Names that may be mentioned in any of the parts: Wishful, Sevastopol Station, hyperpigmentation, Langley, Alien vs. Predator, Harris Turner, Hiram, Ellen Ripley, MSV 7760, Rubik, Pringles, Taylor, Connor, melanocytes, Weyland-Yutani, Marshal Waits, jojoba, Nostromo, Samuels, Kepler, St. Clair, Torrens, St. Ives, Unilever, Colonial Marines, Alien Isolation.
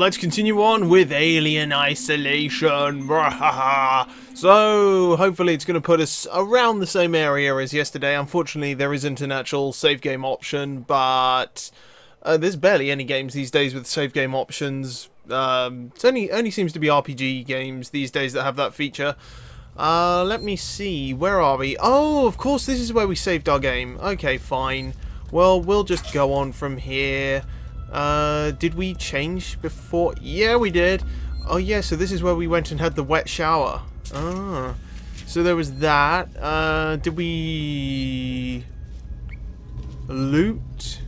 let's continue on with Alien Isolation. So, hopefully it's going to put us around the same area as yesterday. Unfortunately, there isn't an actual save game option, but there's barely any games these days with save game options. It only seems to be RPG games these days that have that feature. Let me see, where are we? Oh, of course, this is where we saved our game. Okay, fine. Well, we'll just go on from here. Did we change before? Yeah, we did. Oh yeah, so this is where we went and had the wet shower. Ah, so there was that. Did we loot?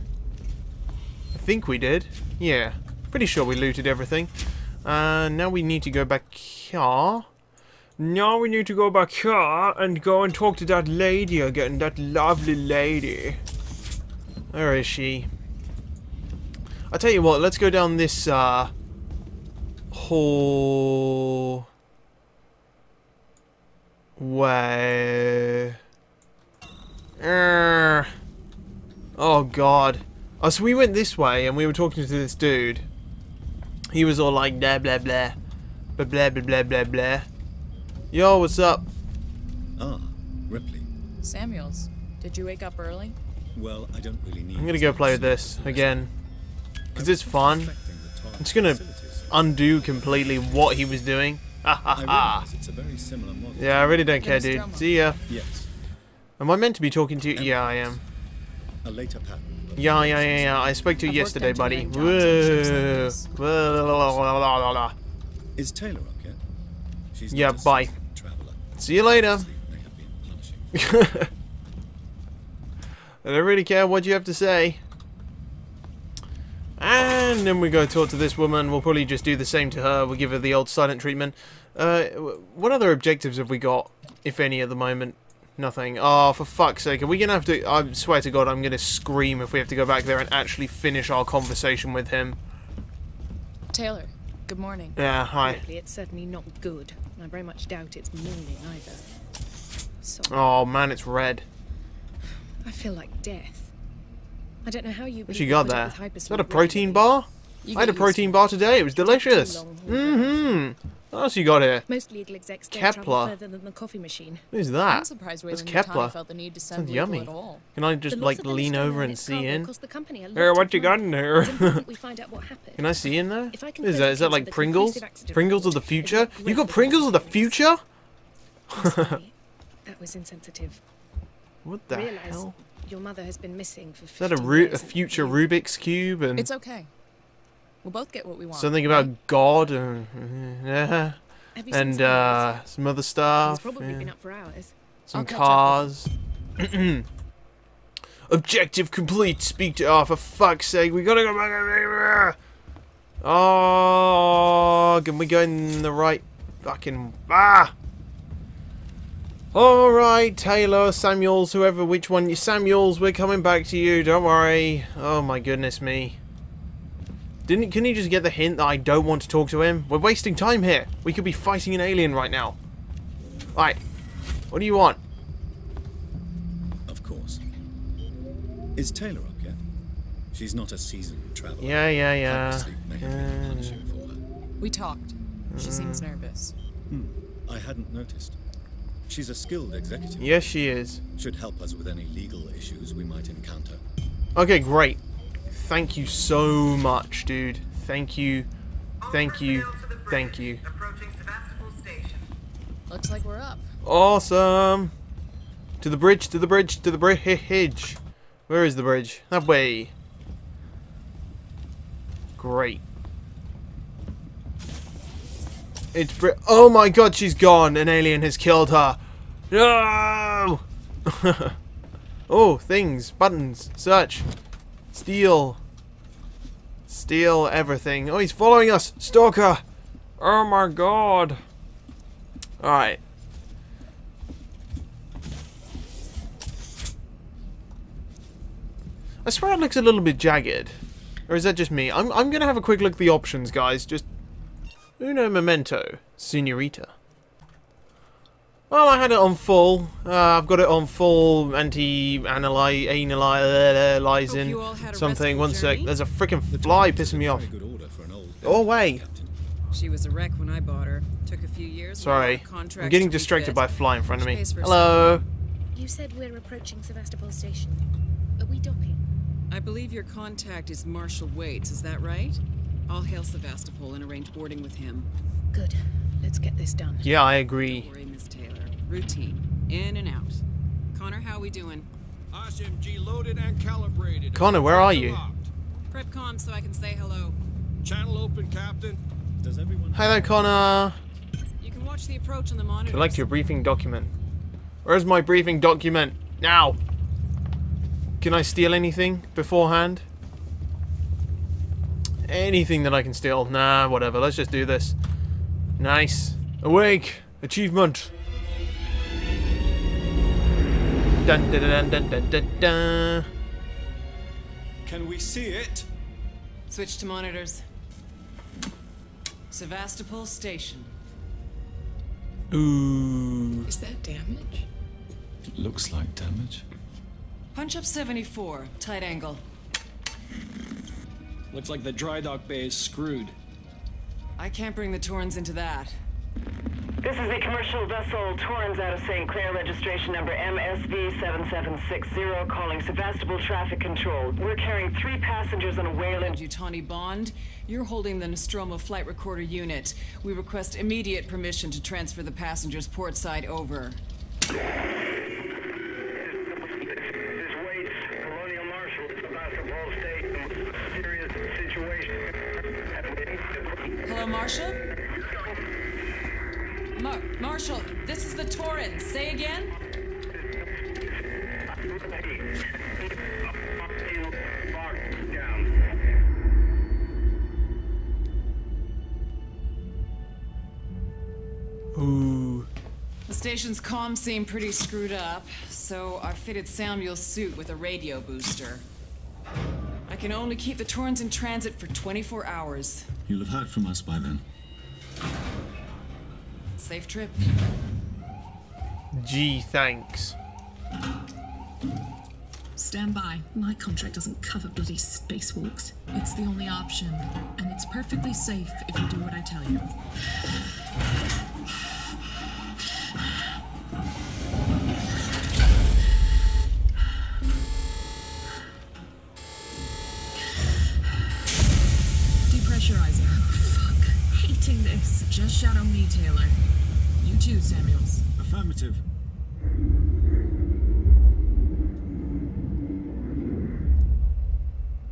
I think we did. Yeah, pretty sure we looted everything. Now we need to go back here. Now we need to go back here and go and talk to that lady again, that lovely lady. Where is she? I tell you what, let's go down this hall way. Oh god. Oh, so we went this way and we were talking to this dude. He was all like blah blah blah. Blah blah blah blah blah blah. Yo, what's up? Ah, Ripley. Samuels, did you wake up early? Well, I don't really need. I'm gonna go play with this again. Because it's fun. It's going to undo completely what he was doing. Ha ha ha. Yeah, I really don't care, dude. See ya. Yes. Am I meant to be talking to you? Yeah, I am. Yeah. I spoke to you yesterday, buddy. Whoa. Is Taylor okay? She's yeah, bye. See you later. I don't really care what you have to say. And then we go talk to this woman. We'll probably just do the same to her. We'll give her the old silent treatment. What other objectives have we got, if any, at the moment? Nothing. Oh, for fuck's sake. Are we going to have to... I swear to God, I'm going to scream if we have to go back there and actually finish our conversation with him. Taylor, good morning. Yeah, hi. It's certainly not good. I very much doubt it's morning either. Sorry. Oh, man, it's red. I feel like death. I don't know how you. What you got there? Is that a protein bar? I had a protein bar today. It was delicious. Mm-hmm. What else you got here? Kepler. Who's that? That's Kepler. Sounds yummy. Can I just like lean over and see in? Hey, what you got in there? Can I see in there? Is that like Pringles? Pringles of the future? You got Pringles of the future? That was insensitive. What the hell? Your mother has been missing for 50 years. Is that a future Rubik's Cube? And it's okay. We'll both get what we want. Something about God and some other stuff. He's probably been up for hours. Some cars. Objective complete. Speak to... Oh, for fuck's sake. We gotta go back. Oh, can we go in the right fucking... Ah! Alright, Taylor, Samuels, whoever, which one you... Samuels, we're coming back to you, don't worry. Oh my goodness me. Couldn't he just get the hint that I don't want to talk to him? We're wasting time here. We could be fighting an alien right now. Alright, what do you want? Of course. Is Taylor up yet? She's not a seasoned traveler. Yeah. We talked. She seems nervous. I hadn't noticed. She's a skilled executive. Yes, she is. Should help us with any legal issues we might encounter. Okay, great. Thank you so much, dude. Thank you. Thank you. Thank you. Approaching Sevastopol Station. Looks like we're up. Awesome. To the bridge, to the bridge, to the bridge. Where is the bridge? That way. Great. It's oh my god, she's gone. An alien has killed her. No. Oh, things, buttons, search, steal everything. Oh, he's following us, stalker. Oh my god. All right. I swear it looks a little bit jagged, or is that just me? I'm gonna have a quick look at the options, guys. Just. Uno momento, senorita. Well, I had it on full. I've got it on full anti-analyzing something. One sec. There's a freaking fly pissing me off. Go away. She was a wreck when I bought her. Took a few years. Sorry, I'm getting distracted by a fly in front of me. Hello. You said we're approaching Sevastopol Station. Are we docking? I believe your contact is Marshal Waits. Is that right? I'll hail Sevastopol and arrange boarding with him. Good. Let's get this done. Yeah, I agree. Don't worry, Miss Taylor. Routine. In and out. Connor, how we doing? SMG loaded and calibrated. Connor, where are you? Prep comm so I can say hello. Channel open, Captain. Does everyone... Hello, Connor. You can watch the approach on the monitor. Collect your briefing document. Where's my briefing document? Now! Can I steal anything beforehand? Anything that I can steal? Nah, whatever. Let's just do this. Nice. Awake! Achievement! Dun, dun, dun, dun, dun, dun, dun. Can we see it? Switch to monitors. Sevastopol Station. Ooh. Is that damage? It looks like damage. Punch up 74, tight angle. Looks like the dry dock bay is screwed. I can't bring the Torrens into that. This is the commercial vessel Torrens out of St. Clair, registration number MSV 7760, calling Sevastopol Traffic Control. We're carrying 3 passengers on a Weyland-Yutani bond. You're holding the Nostromo flight recorder unit. We request immediate permission to transfer the passengers port side over. This is Waits, Colonial Marshal, Sevastopol Station. Serious situation. Hello, Marshal? Marshal, this is the Torrens. Say again? Ooh. The station's comms seem pretty screwed up, so I fitted Samuels' suit with a radio booster. I can only keep the Torrens in transit for 24 hours. You'll have heard from us by then. Safe trip. Gee, thanks. Stand by. My contract doesn't cover bloody spacewalks. It's the only option, and it's perfectly safe if you do what I tell you. Depressurizing. Oh, fuck. Hating this. Just shadow me, Taylor. You too, Samuels. Affirmative.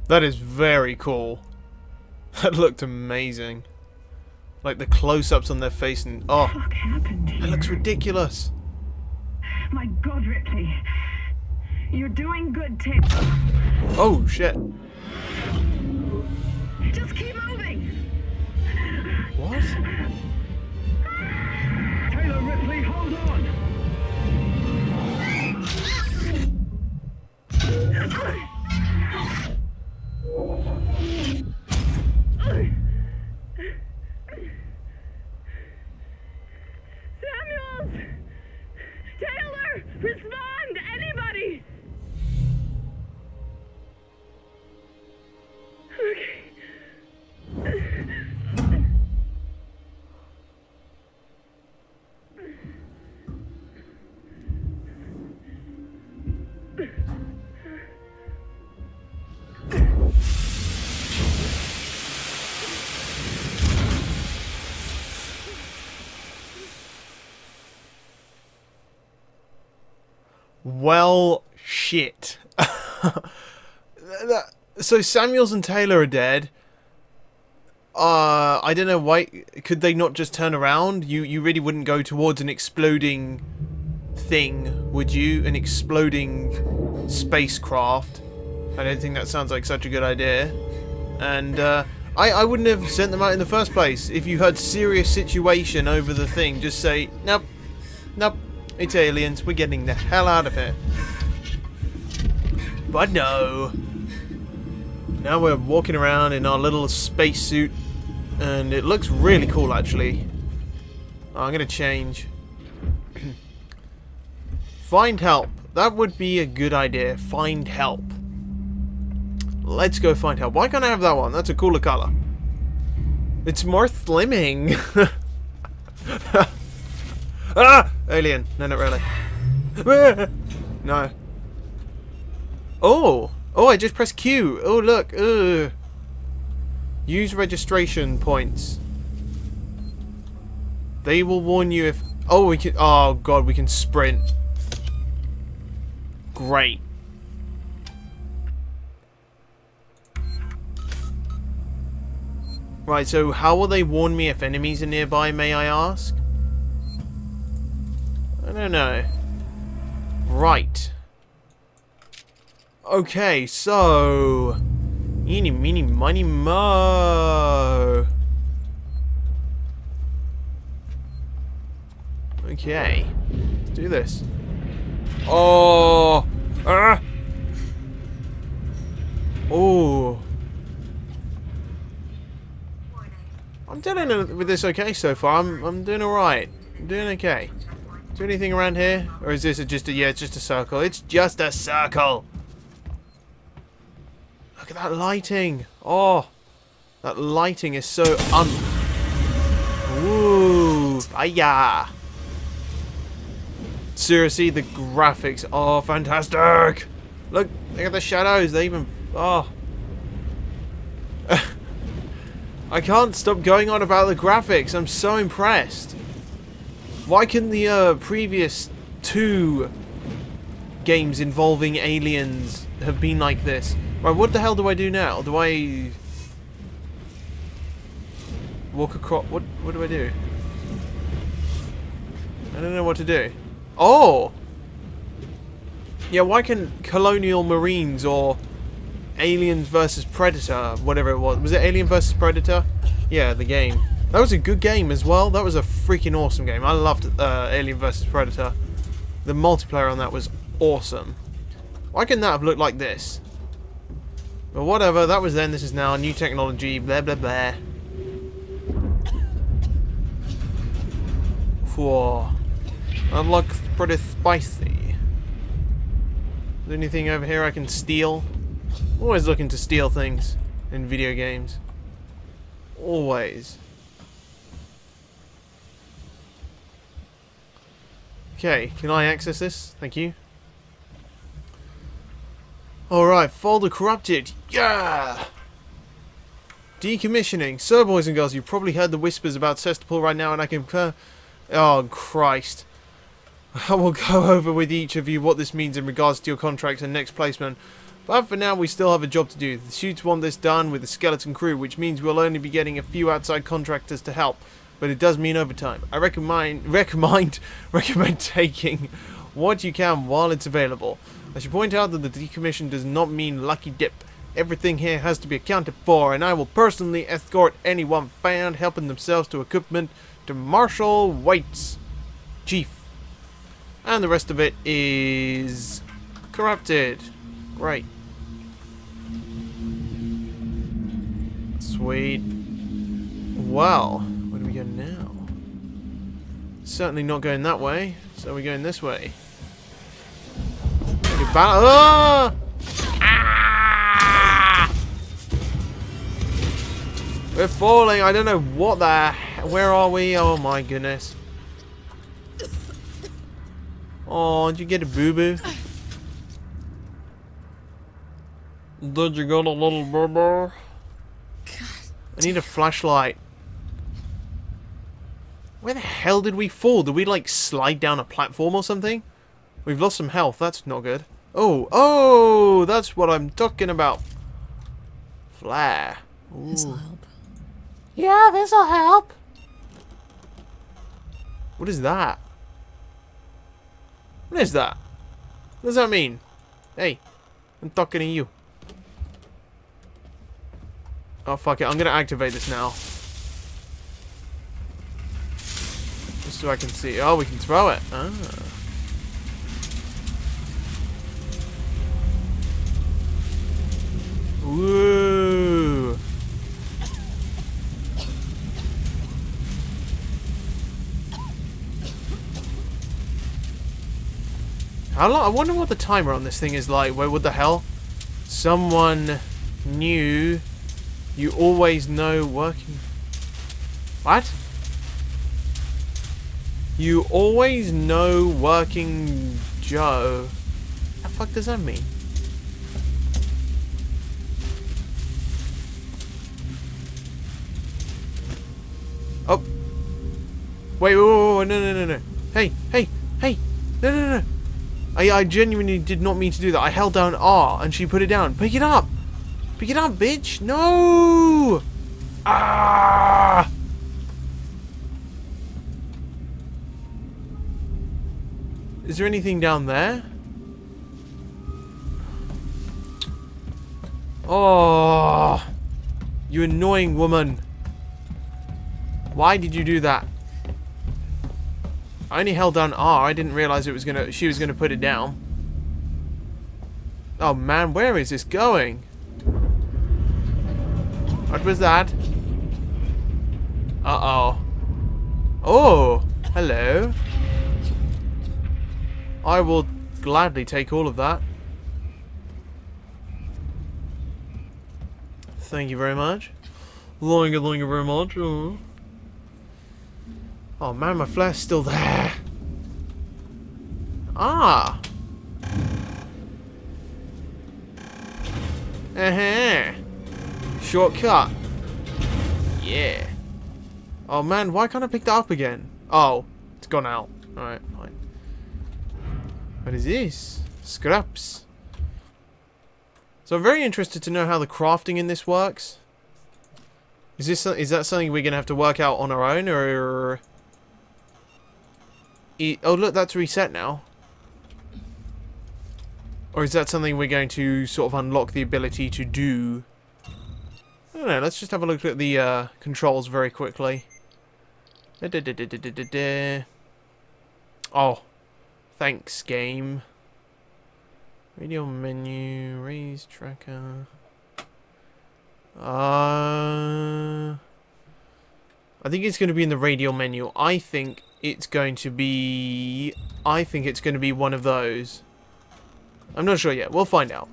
That is very cool. That looked amazing. Like the close-ups on their face and oh, what the fuck happened here? It looks ridiculous. My God, Ripley, you're doing good, Taylor. Oh shit! Just keep moving. What? Taylor Ripley, hold on! Samuels! Taylor! Respond! Anybody! Okay. Well, shit. So Samuels and Taylor are dead. I don't know why. Could they not just turn around? You really wouldn't go towards an exploding thing, would you? An exploding spacecraft. I don't think that sounds like such a good idea. And I wouldn't have sent them out in the first place. If you heard serious situation over the thing, just say, nope, nope. It's aliens, we're getting the hell out of here. But no. Now we're walking around in our little spacesuit, and it looks really cool actually. Oh, I'm gonna change. Find help. That would be a good idea. Find help. Let's go find help. Why can't I have that one? That's a cooler colour. It's more slimming. Ah! Alien. No, not really. No. Oh! Oh, I just pressed Q. Oh, look. Ugh. Use registration points. They will warn you if... Oh, we can... Oh, God, we can sprint. Great. Right, so how will they warn me if enemies are nearby, may I ask? I don't know. Right. Okay, so... Eeny, meeny, miny, moe. Okay. Let's do this. Oh! Ah! Oh! I'm dealing with this okay so far. I'm doing alright. I'm doing okay. Is there anything around here? Or is this just a... Yeah, it's just a circle. It's just a circle! Look at that lighting! Oh! That lighting is so Ooh! Fire! Seriously, the graphics are fantastic! Look at the shadows, they even... Oh! I can't stop going on about the graphics. I'm so impressed. Why couldn't the previous two games involving aliens have been like this? Right, what the hell do I do now? Do I walk across? What do I do? I don't know what to do. Oh! Yeah, why can Colonial Marines or Alien vs. Predator, whatever it was. Was it Alien vs. Predator? Yeah, the game. That was a good game as well. That was a freaking awesome game. I loved Alien vs. Predator. The multiplayer on that was awesome. Why couldn't that have looked like this? But whatever, that was then, this is now, new technology, blah blah blah. Whoa. That looks pretty spicy. Is there anything over here I can steal? Always looking to steal things in video games. Always. Okay, can I access this? Thank you. Alright, folder corrupted. Yeah! Decommissioning. So, boys and girls, you've probably heard the whispers about Sevastopol right now, and I can... Oh, Christ. I will go over with each of you what this means in regards to your contract and next placement. But for now, we still have a job to do. The suits want this done with the skeleton crew, which means we'll only be getting a few outside contractors to help. But it does mean overtime. I recommend taking what you can while it's available. I should point out that the decommission does not mean lucky dip. Everything here has to be accounted for, and I will personally escort anyone found helping themselves to equipment to Marshal Waits, Chief. And the rest of it is corrupted. Great. Sweet. Well, where do we go now? Certainly not going that way, so we're going this way. Ah! Ah! We're falling. I don't know what the... Where are we? Oh my goodness. Oh, did you get a boo-boo? Did you get a little boo-boo? I need a flashlight. Where the hell did we fall? Did we like slide down a platform or something? We've lost some health. That's not good. Oh, oh, that's what I'm talking about. Flare. This'll help. Yeah, this'll help. What is that? What is that? What does that mean? Hey, I'm talking to you. Oh, fuck it. I'm going to activate this now. Just so I can see. Oh, we can throw it. Ah. Woo! How long? I wonder what the timer on this thing is like. Wait, what the hell? Someone new. You always know working. What? You always know working Joe. What the fuck does that mean? Oh. Wait, whoa, no. Hey. No. I genuinely did not mean to do that. I held down R and she put it down. Pick it up. Pick it up, bitch. No. Ah. Is there anything down there? Oh. You annoying woman. Why did you do that? I only held down R. I didn't realize it was gonna. She was gonna put it down. Oh man, where is this going? What was that? Uh-oh. Oh, hello. I will gladly take all of that. Thank you very much. Thank you very much. Oh. Oh man, my flash's still there. Ah. Shortcut. Yeah. Oh man, why can't I pick that up again? Oh, it's gone out. Alright, fine. What is this? Scraps. So I'm very interested to know how the crafting in this works. Is that something we're gonna have to work out on our own, or? Oh look, that's reset now. Or is that something we're going to sort of unlock the ability to do? I don't know, let's just have a look at the controls very quickly. Oh. Thanks, game. Radio menu, raise tracker. I think it's going to be in the radial menu. I think it's going to be one of those. I'm not sure yet. We'll find out.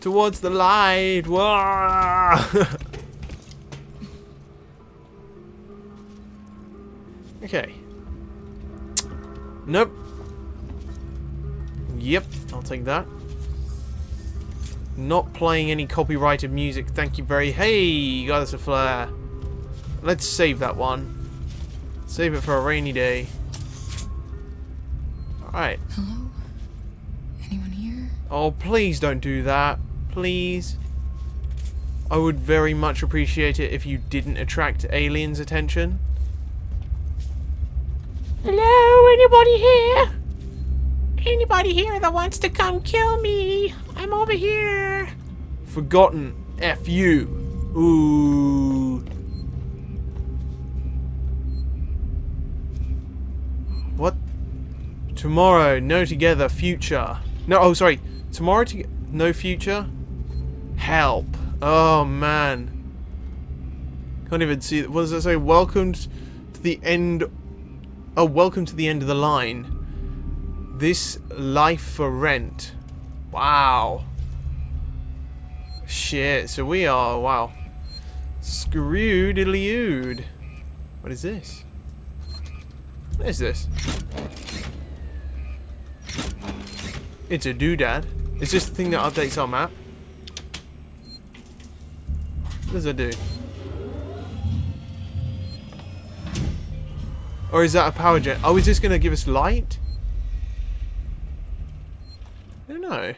Towards the light. Okay. Nope. Yep. I'll take that. Not playing any copyrighted music. Thank you very... Hey, you got us a flare. Let's save that one. Save it for a rainy day. Alright. Hello? Anyone here? Oh, please don't do that. Please. I would very much appreciate it if you didn't attract aliens' attention. Hello? Anybody here? Anybody here that wants to come kill me? I'm over here. Forgotten. F you. Ooh. What? Tomorrow, no together, future. No, oh, sorry. Tomorrow, no future? Help. Oh, man. Can't even see. What does that say? Welcome to the end. Oh, welcome to the end of the line. This life for rent. Wow. Shit, so we are, wow. Screwed-a-lewed. What is this? What is this? It's a doodad. Is this the thing that updates our map? What does it do? Or is that a power gen? Oh, is this gonna give us light? I don't know.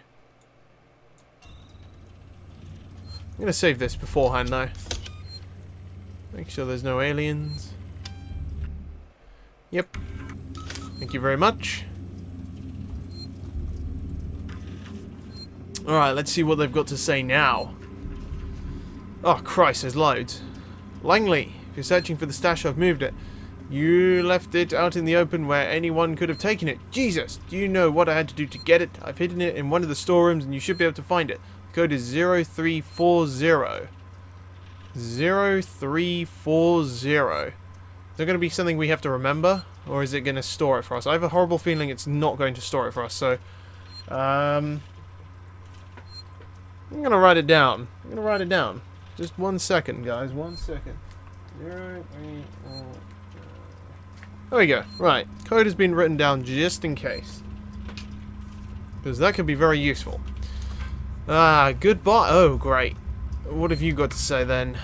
I'm gonna save this beforehand though. Make sure there's no aliens. Yep. Thank you very much. Alright, let's see what they've got to say now. Oh Christ, there's loads. Langley, if you're searching for the stash, I've moved it. You left it out in the open where anyone could have taken it. Jesus, do you know what I had to do to get it? I've hidden it in one of the storerooms and you should be able to find it. The code is 0340. 0340. Is there going to be something we have to remember? Or is it going to store it for us? I have a horrible feeling it's not going to store it for us. So, I'm going to write it down. Just 1 second, guys. 1 second. There we go. Right. Code has been written down just in case. Because that could be very useful. Goodbye. Oh, great. What have you got to say then?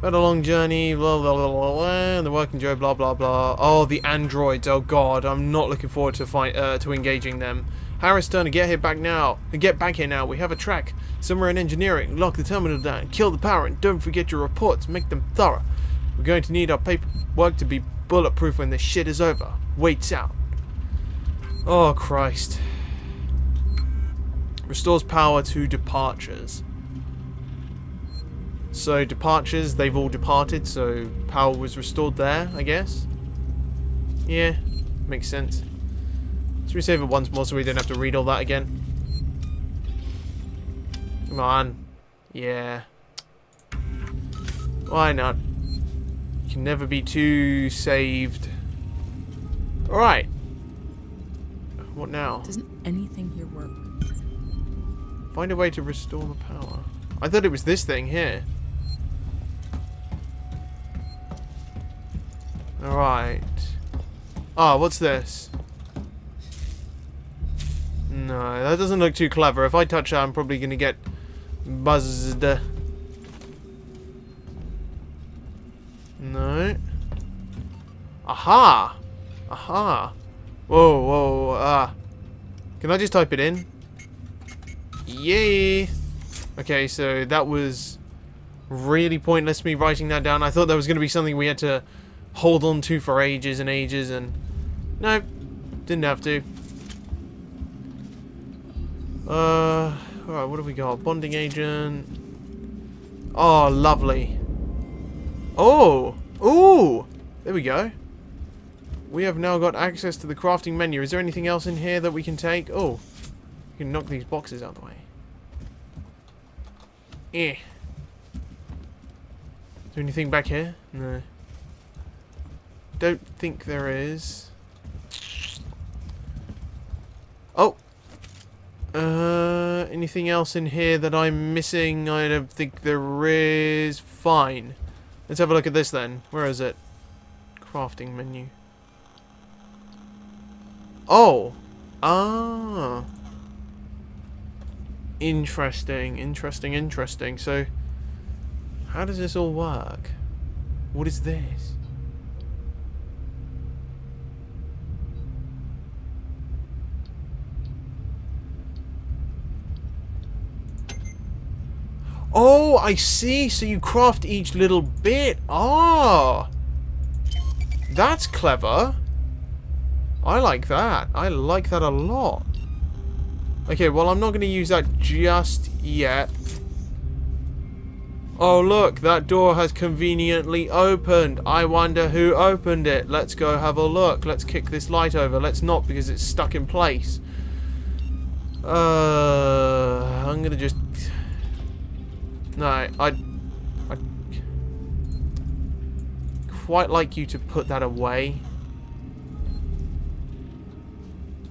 Had a long journey, blah, blah, blah, blah, blah, and the working Joe, blah, blah, blah. Oh, the androids. Oh, God. I'm not looking forward to engaging them. Harris Turner, get here back now. Get back here now. We have a track somewhere in engineering. Lock the terminal down. Kill the power, and don't forget your reports. Make them thorough. We're going to need our paperwork to be bulletproof when this shit is over. Waits out. Oh, Christ. Restores power to departures. So departures, they've all departed, so power was restored there, I guess. Yeah, makes sense. Should we save it once more so we don't have to read all that again? Come on. Yeah. Why not? You can never be too saved. Alright. What now? Doesn't anything here work? Find a way to restore the power. I thought it was this thing here. Alright. Ah, what's this? No, that doesn't look too clever. If I touch that, I'm probably going to get buzzed. No. Aha! Aha! Whoa, whoa, ah. Can I just type it in? Yay! Okay, so that was really pointless, me writing that down. I thought that was going to be something we had to hold on to for ages and ages, and... nope, didn't have to. Alright, what have we got? Bonding agent. Oh, lovely. Oh! Ooh! There we go. We have now got access to the crafting menu. Is there anything else in here that we can take? Oh. We can knock these boxes out of the way. Eh. Is there anything back here? No. Don't think there is. Oh! Anything else in here that I'm missing? I don't think there is. Fine. Let's have a look at this then. Where is it? Crafting menu. Oh! Ah! Interesting, interesting, interesting. So, how does this all work? What is this? Oh, I see. So you craft each little bit. Ah, that's clever. I like that. I like that a lot. Okay, well, I'm not going to use that just yet. Oh, look. That door has conveniently opened. I wonder who opened it. Let's go have a look. Let's kick this light over. Let's not, because it's stuck in place. I'm going to just... no, I quite like you to put that away.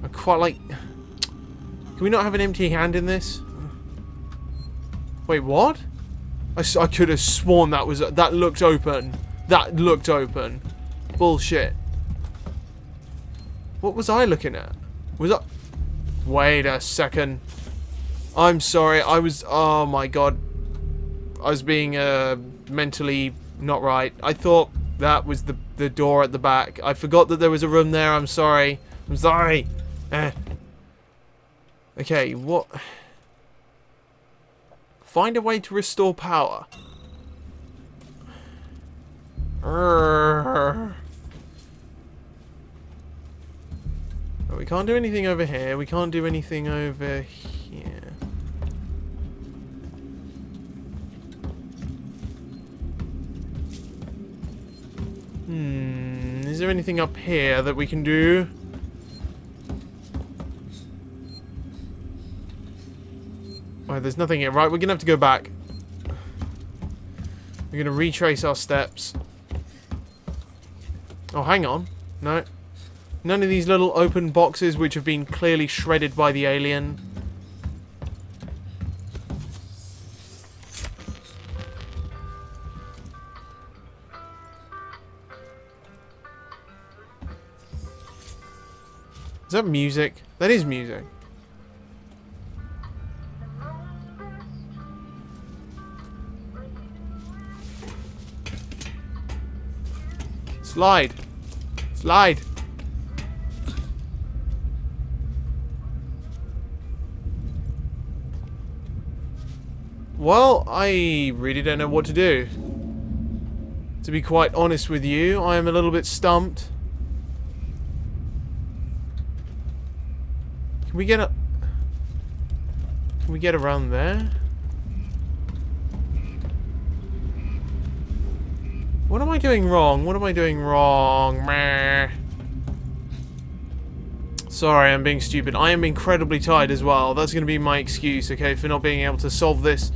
I quite like... can we not have an empty hand in this? Wait, what? I could have sworn that was... that looked open. That looked open. Bullshit. What was I looking at? Was I... wait a second. I'm sorry. I was... oh my god. I was being mentally not right. I thought that was the door at the back. I forgot that there was a room there. I'm sorry. I'm sorry. Okay, what? Find a way to restore power. Oh, we can't do anything over here. We can't do anything over here. Hmm, is there anything up here that we can do? Oh, there's nothing here. Right, we're going to have to go back. We're going to retrace our steps. Oh, hang on. No. None of these little open boxes which have been clearly shredded by the alien. Is that music? That is music. Slide. Slide. Well, I really don't know what to do. To be quite honest with you, I am a little bit stumped. Can we get up? Can we get around there? What am I doing wrong? What am I doing wrong? Meh. Sorry, I'm being stupid. I am incredibly tired as well. That's going to be my excuse, okay, for not being able to solve this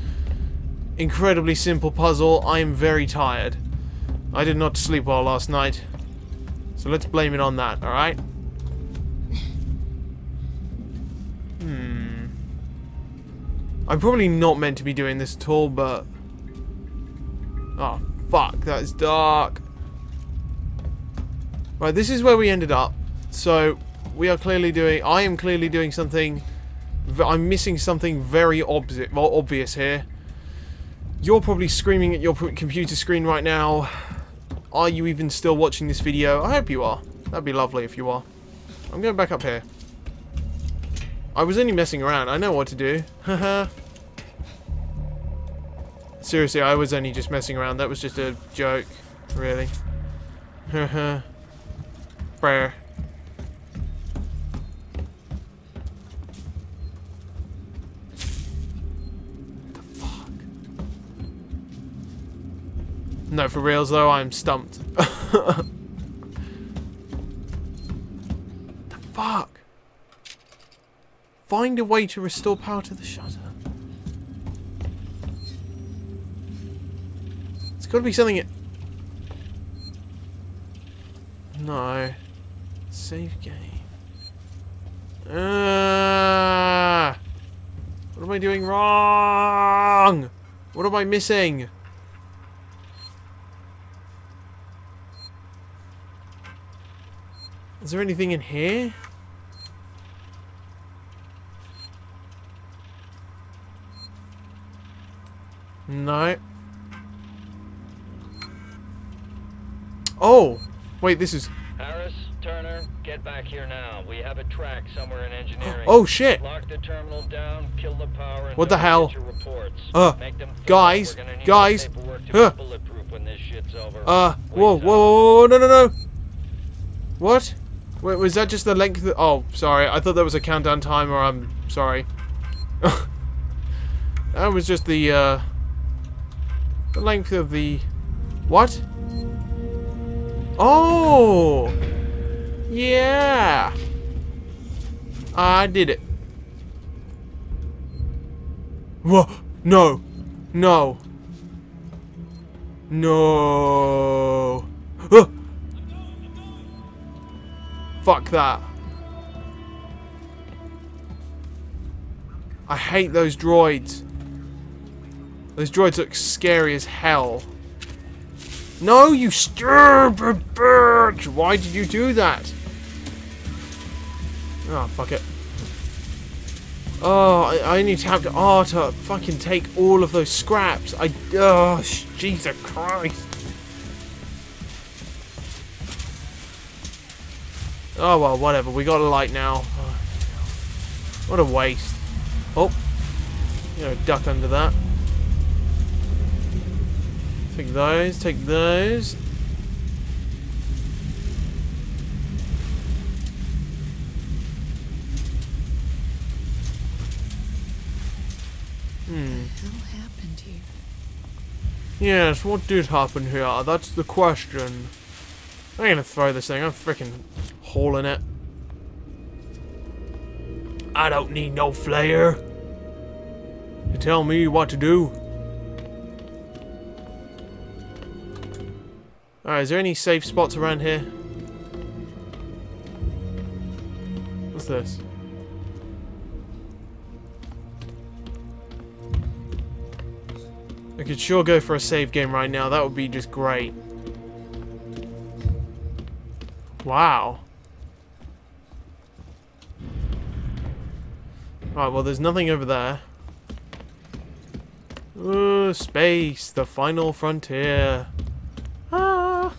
incredibly simple puzzle. I am very tired. I did not sleep well last night. So let's blame it on that, alright? I'm probably not meant to be doing this at all, but... Oh. Fuck, that is dark. Right, this is where we ended up. So, we are clearly doing... I am clearly doing something... I'm missing something very obvious here. You're probably screaming at your computer screen right now. Are you even still watching this video? I hope you are. That'd be lovely if you are. I'm going back up here. I was only messing around. I know what to do. Haha. Seriously, I was only just messing around. That was just a joke, really. Haha. Prayer. The fuck? No, for reals though, I'm stumped. The fuck? Find a way to restore power to the shutter. It's got to be something. No. Save game. What am I doing wrong? What am I missing? Is there anything in here? No. Oh, wait, this is... Harris, Turner, get back here now. We have a track somewhere in engineering. Oh, shit. Lock the terminal down, kill the power, and what the hell? Guys, guys. Whoa, whoa, whoa, no, no, no. What? Wait, was that just the length of the... Oh, sorry. I thought that was a countdown timer. I'm sorry. That was just the length of the... What? Oh! Yeah! I did it. Whoa! No! No! No! Ah. Fuck that. I hate those droids. Those droids look scary as hell. No, you stupid bitch! Why did you do that? Oh, fuck it. Oh, I only tapped R to fucking take all of those scraps. Oh, Jesus Christ. Oh, well, whatever. We got a light now. Oh, what a waste. Oh. You know, duck under that. Take those, take those. What happened here? Yes, what did happen here? That's the question. I'm gonna throw this thing. I'm freaking hauling it. I don't need no flair to tell me what to do. Alright, is there any safe spots around here? What's this? I could sure go for a save game right now. That would be just great. Wow. Alright, well, there's nothing over there. Ooh, space, the final frontier. Ah!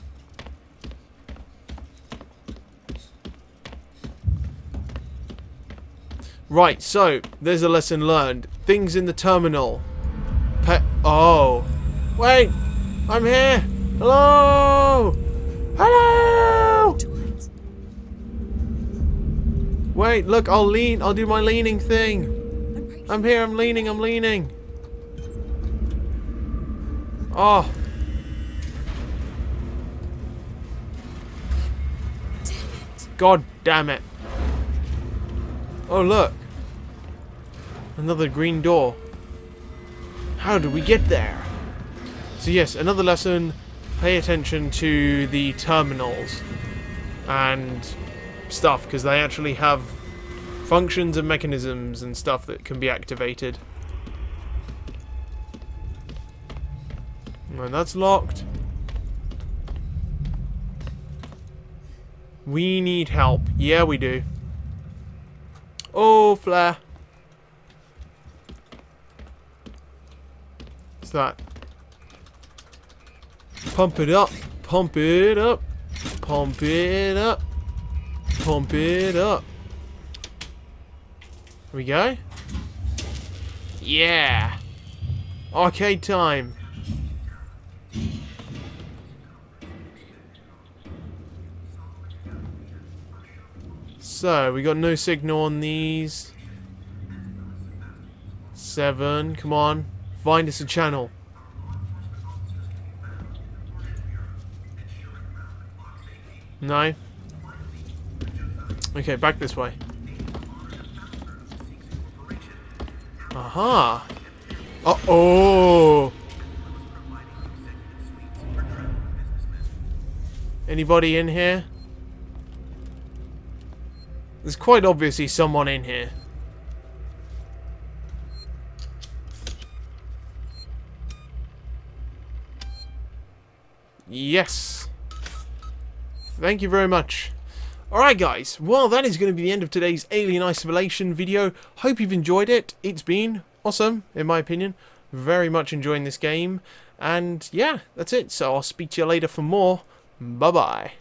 Right, so, there's a lesson learned. Things in the terminal. Oh. Wait! I'm here! Hello! Hello! Wait, look, I'll lean. I'll do my leaning thing. I'm here, I'm leaning, I'm leaning. Oh. Damn it. God damn it. Oh, look. Another green door. How do we get there? So yes, another lesson. Pay attention to the terminals and stuff, because they actually have functions and mechanisms and stuff that can be activated. And that's locked. We need help. Yeah, we do. Oh, flare. What's that? Pump it up. Pump it up. Pump it up. Pump it up. Here we go. Yeah. Arcade time. So, we got no signal on these. 7, come on. Find us a channel. No. Okay, back this way. Aha. Uh-oh. Anybody in here? There's quite obviously someone in here. Yes. Thank you very much. Alright guys, well that is going to be the end of today's Alien Isolation video. Hope you've enjoyed it. It's been awesome, in my opinion. Very much enjoying this game. And yeah, that's it. So I'll speak to you later for more. Bye-bye.